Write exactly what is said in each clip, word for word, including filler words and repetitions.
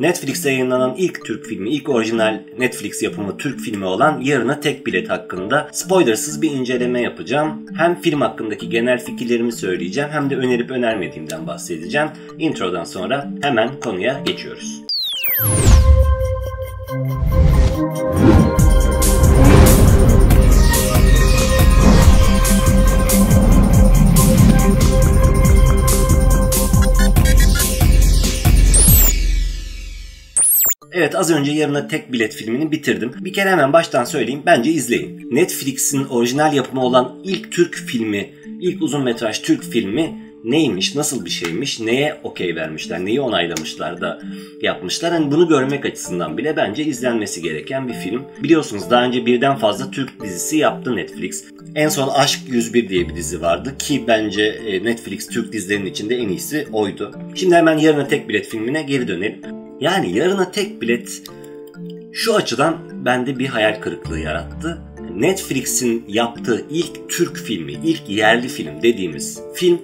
Netflix'te yayınlanan ilk Türk filmi, ilk orijinal Netflix yapımı Türk filmi olan Yarına Tek Bilet hakkında spoilersız bir inceleme yapacağım. Hem film hakkındaki genel fikirlerimi söyleyeceğim hem de önerip önermediğimden bahsedeceğim. Introdan sonra hemen konuya geçiyoruz. Evet, az önce Yarına Tek Bilet filmini bitirdim. Bir kere hemen baştan söyleyeyim, bence izleyin. Netflix'in orijinal yapımı olan ilk Türk filmi, ilk uzun metraj Türk filmi neymiş, nasıl bir şeymiş, neye okey vermişler, neyi onaylamışlar da yapmışlar. Hani bunu görmek açısından bile bence izlenmesi gereken bir film. Biliyorsunuz daha önce birden fazla Türk dizisi yaptı Netflix. En son Aşk yüz bir diye bir dizi vardı ki bence Netflix Türk dizilerinin içinde en iyisi oydu. Şimdi hemen Yarına Tek Bilet filmine geri dönelim. Yani Yarına Tek Bilet şu açıdan bende bir hayal kırıklığı yarattı. Netflix'in yaptığı ilk Türk filmi, ilk yerli film dediğimiz film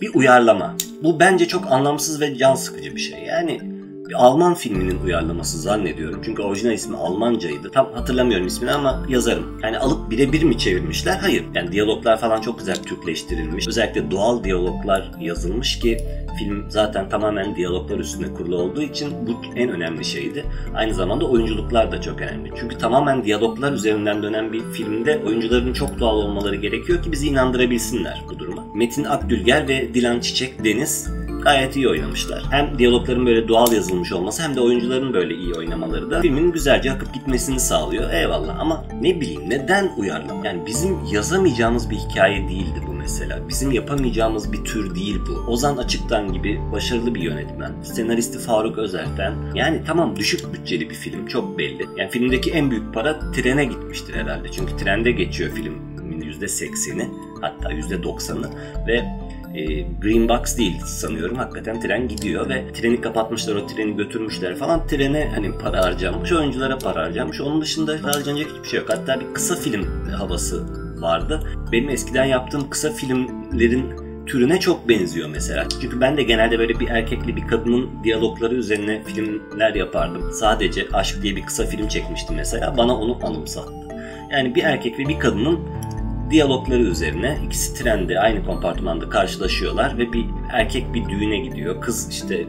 bir uyarlama. Bu bence çok anlamsız ve can sıkıcı bir şey. Yani bir Alman filminin uyarlaması zannediyorum. Çünkü orijinal ismi Almancaydı. Tam hatırlamıyorum ismini ama yazarım. Yani alıp birebir mi çevirmişler? Hayır. Yani diyaloglar falan çok güzel Türkleştirilmiş. Özellikle doğal diyaloglar yazılmış ki film zaten tamamen diyaloglar üstüne kurulu olduğu için bu en önemli şeydi. Aynı zamanda oyunculuklar da çok önemli. Çünkü tamamen diyaloglar üzerinden dönen bir filmde oyuncuların çok doğal olmaları gerekiyor ki bizi inandırabilsinler bu duruma. Metin Akdülger ve Dilan Çiçek Deniz gayet iyi oynamışlar. Hem diyalogların böyle doğal yazılmış olması hem de oyuncuların böyle iyi oynamaları da filmin güzelce akıp gitmesini sağlıyor. Eyvallah, ama ne bileyim neden uyarlama? Yani bizim yazamayacağımız bir hikaye değildi bu mesela. Bizim yapamayacağımız bir tür değil bu. Ozan Açıktan gibi başarılı bir yönetmen, senaristi Faruk Özerk'ten. Yani tamam, düşük bütçeli bir film, çok belli. Yani filmdeki en büyük para trene gitmiştir herhalde. Çünkü trende geçiyor filmin yüzde sekseni, hatta yüzde doksanı ve Green Box değil sanıyorum. Hakikaten tren gidiyor ve treni kapatmışlar, o treni götürmüşler falan. Trene hani para harcanmış, oyunculara para harcanmış. Onun dışında harcanacak hiçbir şey yok. Hatta bir kısa film havası vardı. Benim eskiden yaptığım kısa filmlerin türüne çok benziyor mesela. Çünkü ben de genelde böyle bir erkekli bir kadının diyalogları üzerine filmler yapardım. Sadece Aşk diye bir kısa film çekmiştim mesela. Bana onu anımsattı. Yani bir erkek ve bir kadının diyalogları üzerine, ikisi trende aynı kompartmanda karşılaşıyorlar ve bir erkek bir düğüne gidiyor. Kız işte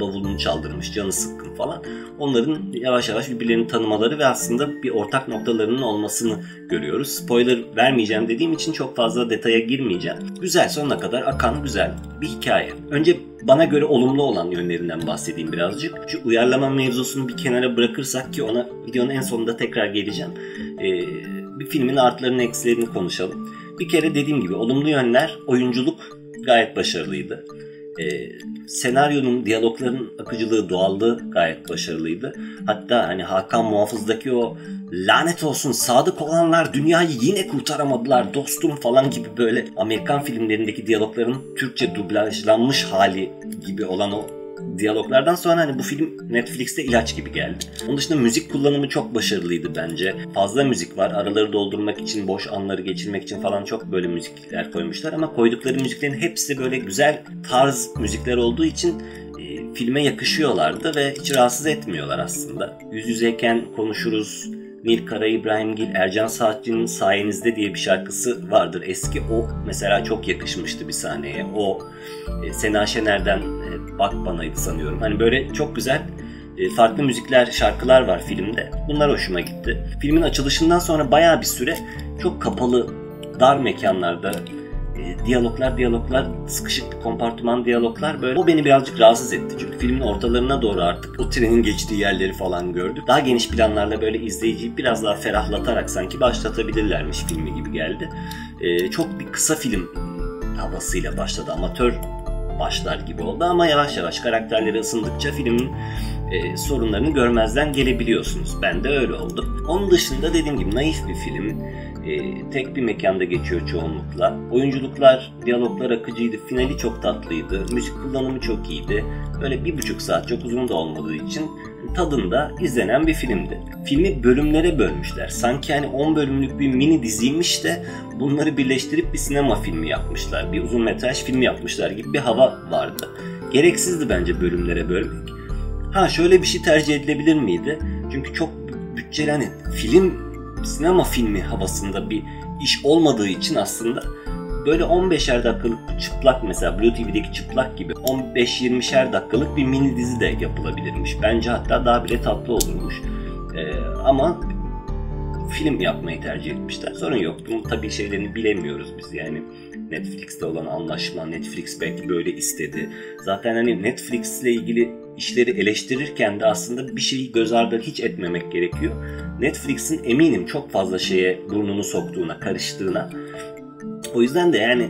bavulunu çaldırmış, canı sıkkın falan. Onların yavaş yavaş birbirlerini tanımaları ve aslında bir ortak noktalarının olmasını görüyoruz. Spoiler vermeyeceğim dediğim için çok fazla detaya girmeyeceğim. Güzel, sonuna kadar akan güzel bir hikaye. Önce bana göre olumlu olan yönlerinden bahsedeyim birazcık. Şu uyarlama mevzusunu bir kenara bırakırsak, ki ona videonun en sonunda tekrar geleceğim. Eee... Bir filmin artlarını, eksilerini konuşalım. Bir kere dediğim gibi olumlu yönler, oyunculuk gayet başarılıydı. Ee, senaryonun, diyalogların akıcılığı, doğallığı gayet başarılıydı. Hatta hani Hakan Muhafız'daki o "lanet olsun sadık olanlar dünyayı yine kurtaramadılar dostum" falan gibi böyle Amerikan filmlerindeki diyalogların Türkçe dublajlanmış hali gibi olan o diyaloglardan sonra hani bu film Netflix'te ilaç gibi geldi. Onun dışında müzik kullanımı çok başarılıydı bence. Fazla müzik var. Araları doldurmak için, boş anları geçirmek için falan çok böyle müzikler koymuşlar ama koydukları müziklerin hepsi böyle güzel tarz müzikler olduğu için e, filme yakışıyorlardı ve hiç rahatsız etmiyorlar aslında. Yüz yüzeyken konuşuruz. Nil Karay İbrahimgil, Ercan Saatçı'nın "Sayenizde" diye bir şarkısı vardır eski, o mesela çok yakışmıştı bir sahneye. O e, Sena Şener'den e, "Bak Bana'ydı" sanıyorum. Hani böyle çok güzel e, farklı müzikler, şarkılar var filmde. Bunlar hoşuma gitti. Filmin açılışından sonra bayağı bir süre çok kapalı, dar mekanlarda e, diyaloglar diyaloglar sıkışık kompartıman diyaloglar böyle. O beni birazcık rahatsız etti çünkü filmin ortalarına doğru artık o trenin geçtiği yerleri falan gördük. Daha geniş planlarla böyle izleyiciyi biraz daha ferahlatarak sanki başlatabilirlermiş filmi gibi geldi. Ee, çok bir kısa film havasıyla başladı. Amatör başlar gibi oldu ama yavaş yavaş karakterleri ısındıkça filmin e, sorunlarını görmezden gelebiliyorsunuz. Ben de öyle oldu. Onun dışında dediğim gibi naif bir film. E, tek bir mekanda geçiyor çoğunlukla. Oyunculuklar, diyaloglar akıcıydı. Finali çok tatlıydı. Müzik kullanımı çok iyiydi. Böyle bir buçuk saat, çok uzun da olmadığı için tadında izlenen bir filmdi. Filmi bölümlere bölmüşler. Sanki hani on bölümlük bir mini diziymiş de bunları birleştirip bir sinema filmi yapmışlar. Bir uzun metraj filmi yapmışlar gibi bir hava vardı. Gereksizdi bence bölümlere bölmek. Ha şöyle bir şey tercih edilebilir miydi? Çünkü çok bütçeli, hani film, sinema filmi havasında bir iş olmadığı için aslında böyle on beşer dakikalık çıplak, mesela Blue T V'deki çıplak gibi on beş yirmişer dakikalık bir mini dizi de yapılabilirmiş. Bence hatta daha bile tatlı olurmuş. Ee, ama film yapmayı tercih etmişler. Sorun yok. Bunun tabii şeylerini bilemiyoruz biz yani. Netflix'te olan anlaşma, Netflix belki böyle istedi. Zaten hani Netflix'le ilgili işleri eleştirirken de aslında bir şeyi göz ardı hiç etmemek gerekiyor. Netflix'in eminim çok fazla şeye burnunu soktuğuna, karıştığına. O yüzden de yani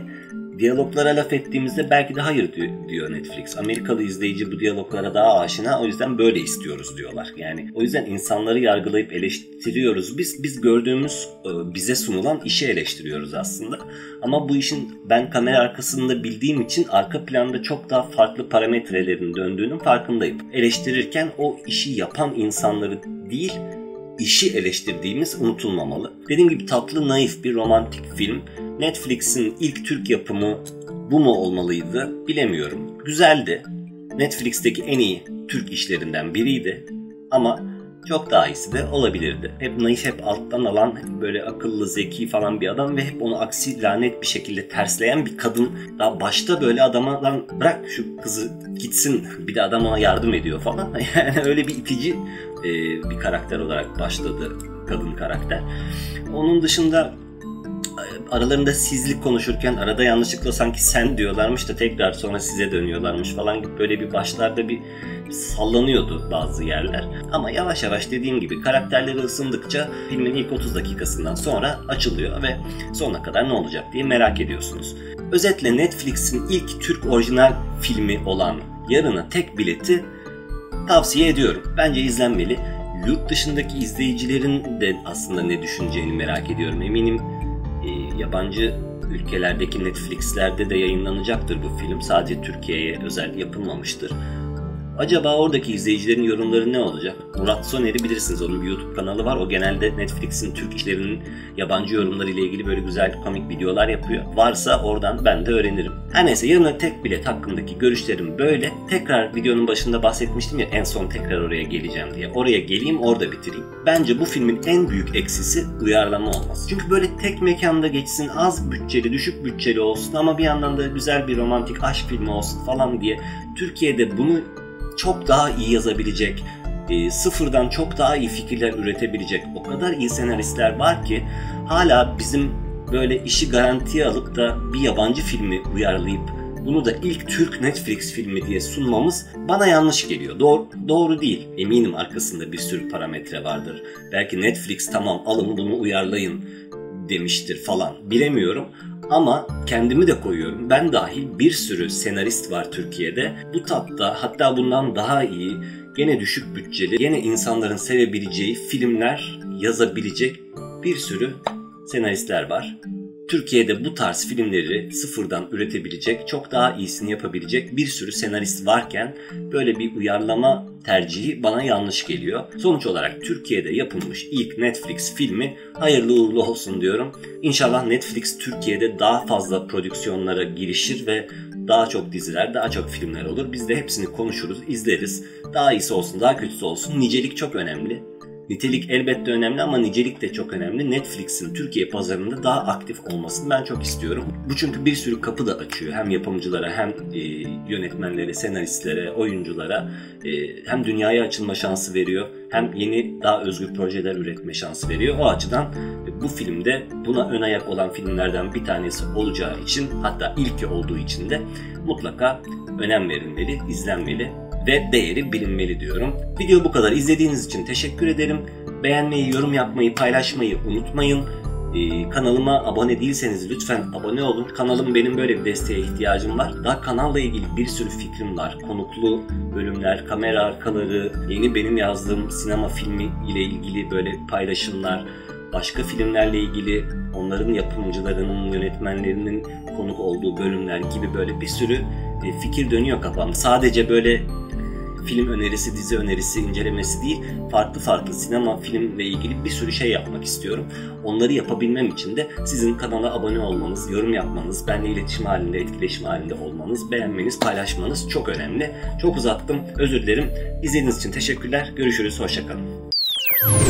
diyaloglara laf ettiğimizde belki de hayır diyor Netflix. Amerikalı izleyici bu diyaloglara daha aşina, o yüzden böyle istiyoruz diyorlar. Yani o yüzden insanları yargılayıp eleştiriyoruz. Biz biz gördüğümüz, bize sunulan işi eleştiriyoruz aslında. Ama bu işin ben kamera arkasında bildiğim için arka planda çok daha farklı parametrelerin döndüğünün farkındayım. Eleştirirken o işi yapan insanları değil, işi eleştirdiğimiz unutulmamalı. Dediğim gibi tatlı, naif bir romantik film. Netflix'in ilk Türk yapımı bu mu olmalıydı bilemiyorum. Güzeldi. Netflix'teki en iyi Türk işlerinden biriydi. Ama çok daha iyisi de olabilirdi. Hep naif, hep alttan alan, böyle akıllı, zeki falan bir adam ve hep onu aksi, lanet bir şekilde tersleyen bir kadın. Daha başta böyle adama, lan bırak şu kızı gitsin, bir de adam ona yardım ediyor falan. Yani öyle bir itici e, bir karakter olarak başladı kadın karakter. Onun dışında aralarında sizlik konuşurken arada yanlışlıkla sanki sen diyorlarmış da tekrar sonra size dönüyorlarmış falan gibi, böyle bir başlarda bir sallanıyordu bazı yerler. Ama yavaş yavaş dediğim gibi karakterleri ısındıkça filmin ilk otuz dakikasından sonra açılıyor ve sonuna kadar ne olacak diye merak ediyorsunuz. Özetle Netflix'in ilk Türk orijinal filmi olan Yarına Tek Bilet'i tavsiye ediyorum. Bence izlenmeli. Yurt dışındaki izleyicilerin de aslında ne düşüneceğini merak ediyorum. Eminim yabancı ülkelerdeki Netflix'lerde de yayınlanacaktır bu film. Sadece Türkiye'ye özel yapılmamıştır. Acaba oradaki izleyicilerin yorumları ne olacak? Murat Soneri bilirsiniz, onun bir YouTube kanalı var. O genelde Netflix'in Türk işlerinin yabancı yorumları ile ilgili böyle güzel komik videolar yapıyor. Varsa oradan ben de öğrenirim. Her neyse, Yarına Tek Bilet hakkındaki görüşlerim böyle. Tekrar videonun başında bahsetmiştim ya, en son tekrar oraya geleceğim diye. Oraya geleyim, orada bitireyim. Bence bu filmin en büyük eksisi uyarlama olması. Çünkü böyle tek mekanda geçsin, az bütçeli, düşük bütçeli olsun ama bir yandan da güzel bir romantik aşk filmi olsun falan diye Türkiye'de bunu çok daha iyi yazabilecek, e, sıfırdan çok daha iyi fikirler üretebilecek o kadar iyi senaristler var ki, hala bizim böyle işi garantiye alıp da bir yabancı filmi uyarlayıp bunu da ilk Türk Netflix filmi diye sunmamız bana yanlış geliyor. Doğru, doğru değil. Eminim arkasında bir sürü parametre vardır. Belki Netflix tamam alın bunu uyarlayın demiştir falan, bilemiyorum. Ama kendimi de koyuyorum. Ben dahil bir sürü senarist var Türkiye'de. Bu tatta, hatta bundan daha iyi, gene düşük bütçeli, gene insanların sevebileceği filmler yazabilecek bir sürü senaristler var. Türkiye'de bu tarz filmleri sıfırdan üretebilecek, çok daha iyisini yapabilecek bir sürü senarist varken böyle bir uyarlama tercihi bana yanlış geliyor. Sonuç olarak Türkiye'de yapılmış ilk Netflix filmi hayırlı uğurlu olsun diyorum. İnşallah Netflix Türkiye'de daha fazla prodüksiyonlara girişir ve daha çok diziler, daha çok filmler olur. Biz de hepsini konuşuruz, izleriz. Daha iyisi olsun, daha kötüsü olsun. Nicelik çok önemli. Nitelik elbette önemli ama nicelik de çok önemli. Netflix'in Türkiye pazarında daha aktif olmasını ben çok istiyorum. Bu çünkü bir sürü kapı da açıyor. Hem yapımcılara, hem e, yönetmenlere, senaristlere, oyunculara. E, hem dünyaya açılma şansı veriyor, hem yeni daha özgür projeler üretme şansı veriyor. O açıdan e, bu filmde buna ön ayak olan filmlerden bir tanesi olacağı için, hatta ilki olduğu için de mutlaka önem verilmeli, izlenmeli ve değeri bilinmeli diyorum. Video bu kadar. İzlediğiniz için teşekkür ederim. Beğenmeyi, yorum yapmayı, paylaşmayı unutmayın. Ee, kanalıma abone değilseniz lütfen abone olun. Kanalım benim, böyle bir desteğe ihtiyacım var. Daha kanalla ilgili bir sürü fikrim var. Konuklu bölümler, kamera arkaları, yeni benim yazdığım sinema filmi ile ilgili böyle paylaşımlar, başka filmlerle ilgili onların yapımcılarının, yönetmenlerinin konuk olduğu bölümler gibi böyle bir sürü fikir dönüyor kafamda. Sadece böyle film önerisi, dizi önerisi, incelemesi değil, farklı farklı sinema, filmle ilgili bir sürü şey yapmak istiyorum. Onları yapabilmem için de sizin kanala abone olmanız, yorum yapmanız, benimle iletişim halinde, etkileşim halinde olmanız, beğenmeniz, paylaşmanız çok önemli. Çok uzattım, özür dilerim. İzlediğiniz için teşekkürler, görüşürüz, hoşça kalın.